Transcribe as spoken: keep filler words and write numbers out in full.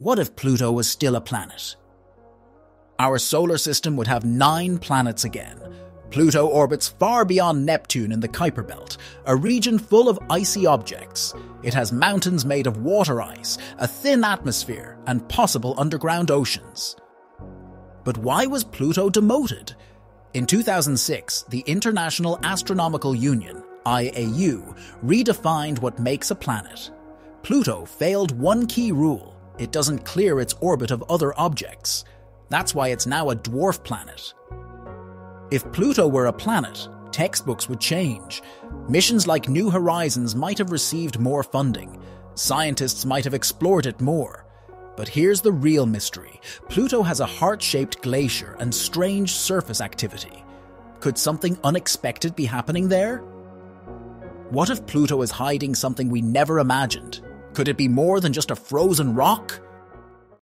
What if Pluto was still a planet? Our solar system would have nine planets again. Pluto orbits far beyond Neptune in the Kuiper Belt, a region full of icy objects. It has mountains made of water ice, a thin atmosphere, and possible underground oceans. But why was Pluto demoted? In two thousand six, the International Astronomical Union, I A U, redefined what makes a planet. Pluto failed one key rule: it doesn't clear its orbit of other objects. That's why it's now a dwarf planet. If Pluto were a planet, textbooks would change. Missions like New Horizons might have received more funding. Scientists might have explored it more. But here's the real mystery. Pluto has a heart-shaped glacier and strange surface activity. Could something unexpected be happening there? What if Pluto is hiding something we never imagined? Could it be more than just a frozen rock?